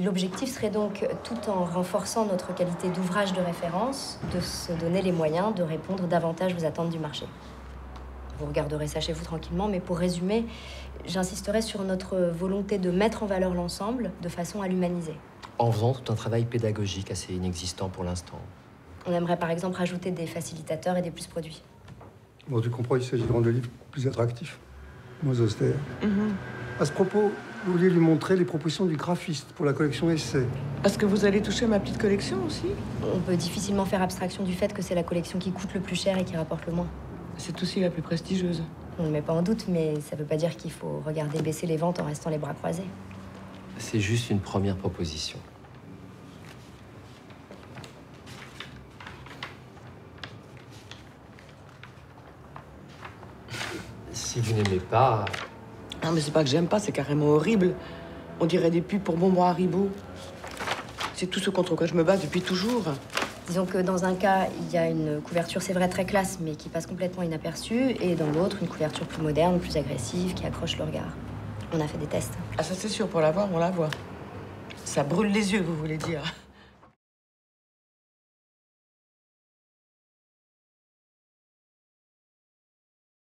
L'objectif serait donc, tout en renforçant notre qualité d'ouvrage de référence, de se donner les moyens de répondre davantage aux attentes du marché. Vous regarderez ça chez vous tranquillement, mais pour résumer, j'insisterai sur notre volonté de mettre en valeur l'ensemble de façon à l'humaniser. En faisant tout un travail pédagogique assez inexistant pour l'instant. On aimerait par exemple rajouter des facilitateurs et des plus produits. Bon, tu comprends, il s'agit de rendre le livre plus attractif, moins austère. À ce propos, vous vouliez lui montrer les propositions du graphiste pour la collection Essai. Est-ce que vous allez toucher à ma petite collection aussi? On peut difficilement faire abstraction du fait que c'est la collection qui coûte le plus cher et qui rapporte le moins. C'est aussi la plus prestigieuse. On ne le met pas en doute, mais ça ne veut pas dire qu'il faut regarder baisser les ventes en restant les bras croisés. C'est juste une première proposition. Si vous n'aimez pas... Non, mais c'est pas que j'aime pas, c'est carrément horrible. On dirait des pubs pour bonbons Haribo. C'est tout ce contre quoi je me bats depuis toujours. Disons que dans un cas, il y a une couverture, c'est vrai, très classe, mais qui passe complètement inaperçue, et dans l'autre, une couverture plus moderne, plus agressive, qui accroche le regard. On a fait des tests. Ah, ça c'est sûr, pour la voir, on la voit. Ça brûle les yeux, vous voulez dire.